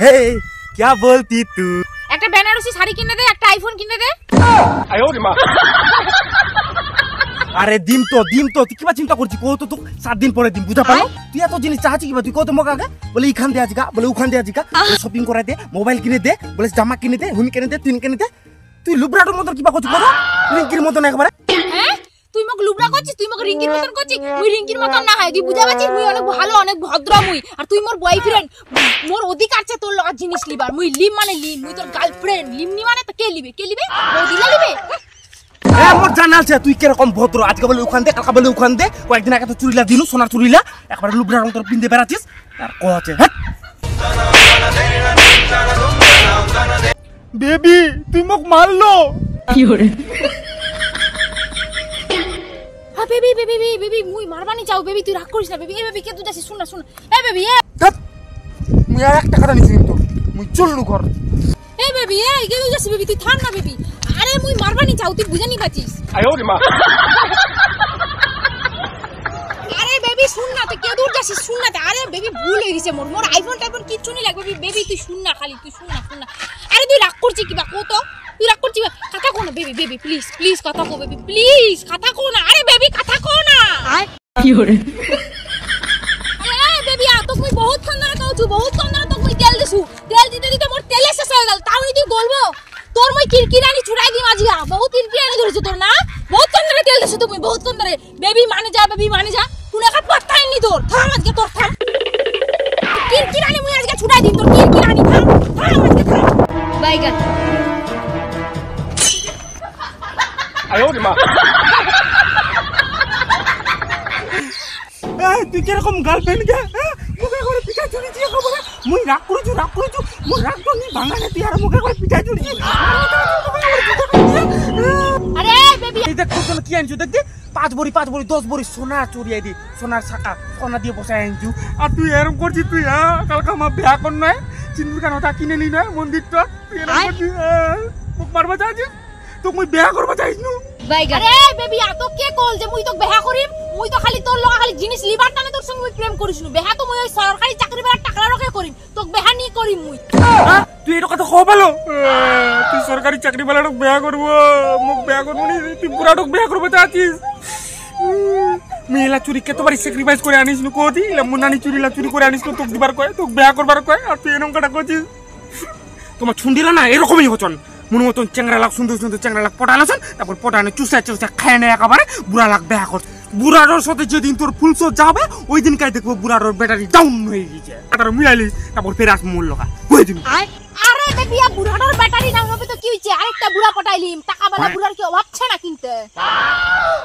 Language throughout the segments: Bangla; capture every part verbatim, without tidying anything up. Hey, क्या बोलती तू? एक टा बेनारसी साड़ी किन्ने दे, एक टा आईफोन किन्ने दे। आयो रे माँ। अरे दिन तो दिन तो तिक्की बात चिंता करती को तो तू सात दिन पड़े दिन बुझा पालो। तू या तो जिन्हें चाहती की बात तू को तो मौका क्या? बोले इखान दे आजिका, बोले उखान दे आजिका, बोले शॉपिंग कराए दे, मोबाइल किन्ने दे, बोले जामा किन्ने दे, हुन किन्ने दे, तीन किन्ने दे। तू लुब्राटो मोटर की बात को चुका था? रिंकीर मोटर नहीं कबारे? তুই মক লুবড়া করছিস তুই মক রিঙ্কির মতন করছিস মুই রিঙ্কির মতন না হয় তুই বুঝাবাছিস মুই অনেক ভালো অনেক ভদ্র মুই আর তুই মোর বয়ফ্রেন্ড মোর অধিকার আছে তোর লগ জিনিস লিবার মুই লিম মানে লিম মুই তোর গার্লফ্রেন্ড লিমনি মানে তো কে লিবে কে লিবে ও দিলা লিবে এ মোর জানাল আছে তুই কি রকম ভদ্র আজকে বলে ওখান দে কালকে বলে ওখান দে কয়েকদিন আগে তো চুরিলা দিনু সোনার চুরিলা একবার লুবড়া রং তোর পিন দে বেরাছিস আর কো আছে হ্যাঁ বেবি তুই মক মারলো কি ওরে বেবি বেবি বেবি মুই মারবানি চাও বেবি তুই রাগ করিস না বেবি এ বেবি কে তুই যাসি শুন না শুন এ বেবি এ মুই আর একটা কথা নিছিন তো মুই চললু ঘর এ বেবি এ কে তুই যাসি বেবি তুই থাম না বেবি আরে মুই মারবানি চাও তুই বুঝানি পাছিস আয়ো রে মা আরে বেবি শুন না তুই কে দূর যাসি শুন না আরে বেবি ভুল হই গেছে মোর মোর আইফোন টাইফোন কিচ্ছু নি লাগবে বেবি তুই শুন না খালি তুই শুন না শুন না আরে তুই রাগ করছিস কিবা কো তো তুই রাগ করছিস কথা কো না বেবি বেবি প্লিজ প্লিজ কথা কো বেবি প্লিজ কথা কো না আরে বেবি কথা কো না আই কি হরে এ বেবি আ তো কই বহুত খন্দরা কওছু বহুত খন্দরা তো কই তেল দিছু তেল দিতে দিতে মোর তেলে শেষ হই গেল তাও তুই বলবো তোর মই কিরকিরানি ছুড়াই দি মাজিয়া বহুত কিরকিরানি ধরেছ তোর না বহুত খন্দরা তেল দিছু তুমি বহুত খন্দরা বেবি মানে যা বেবি মানে যা তুই না পাত্তাই নি তোর থাম আজকে তোর থাম কিরকিরানি মই আজকে ছুড়াই দিন তোর কিরকিরানি থাম থাম আজকে থাম বাই গান আয়ো রে মা এই তুই কি রকম গার্লফ্রেন্ড কে মুখে করে পিঠা চুরি দিয়ে খবর মুই রাগ করুছু রাগ করুছু মুই রাগ তো নি ভাঙা না তুই আর মুখে করে পিঠা চুরি আরে বেবি এই দেখ কত কি আনছু দেখ পাঁচ বড়ি পাঁচ বড়ি দশ বড়ি সোনা চুরি আই দি সোনার ছাকা সোনা দিয়ে বসাই আনছু আর তুই এরকম করছিস তুই কালকে মা বিয়া কর না চিনবি কেন ওটা কিনে নি না মন্দিরটা তুই এরকম করছিস মুখ মারবা যাজি তো মুই বিয়া করবা যাইছ নু বাইগা আরে বেবি আ তো কে কল যে মুই তো বিয়া করিম মুই তো খালি তোর লগা খালি জিনিস লিবার টানে তোর সঙ্গে মুই প্রেম করিস নু বিয়া তো মুই ওই সরকারি চাকরি বেলা টাকলা রকে করিম তোক বিয়া নি করিম মুই তুই এটা কথা কও ভালো তুই সরকারি চাকরি বেলা ডক বিয়া করব মুক বিয়া করব নি তুই পুরা ডক বিয়া করব চাইছিস মেলা চুরি কতবার স্যাক্রিফাইস করে আনিস নু কোদি মুনানি চুরি লা চুরি করে আনিস তো তোক দিবার কয় তোক বিয়া করবার কয় আর তুই এরকম কথা কইছিস তোমার ছুন্ডিলা না এরকমই হচন মন মতন চেংরা লাগ সুন্দর সুন্দর চেংরা লাগ পটালাছন তারপর পটানে চুষা চুষা খায় না একেবারে বুড়া লাগ বেয়া কর বুড়ারর সাথে যেদিন তোর ফুলসর যাবে ওই দিন কাই দেখবো বুড়ারর ব্যাটারি ডাউন হয়ে গেছে তারপর মিলাইলি তারপর ফের আস মূল লগা কই দিন আরে বেবিয়া বুড়ারর ব্যাটারি ডাউন হবে তো কি হইছে আরেকটা বুড়া পটাইলিম টাকা বালা বুড়ার কি অভাব ছানা কিনতে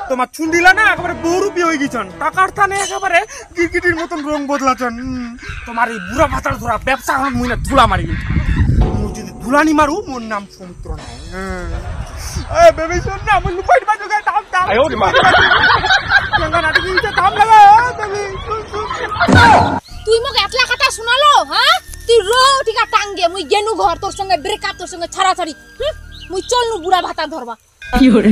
তোমার চুন্ডিলা না একেবারে বহুরূপী হয়ে গেছন টাকার থানে একেবারে গিরগিটির মতন রং বদলাছন তোমার এই বুড়া ভাতার ধরা ব্যবসা হন মুইনা ধুলা মারি ভুলানি মারু মোর নাম সমুদ্র না এ বেবি শুন না মুই লুপাইট বাজু গে দাম দাম আয়ো রে মা কেন নাটি দিতে দাম লাগা বেবি তুই মক এতলা কথা শোনালো হ্যাঁ তুই রো ঠিকা টাঙ্গে মুই গেনু ঘর তোর সঙ্গে ব্রেকআপ তোর সঙ্গে ছাড়াছাড়ি মুই চলনু বুড়া ভাতা ধরবা কি ওরে